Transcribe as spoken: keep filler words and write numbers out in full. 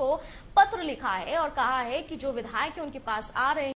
को पत्र लिखा है और कहा है कि जो विधायक है उनके पास आ रहे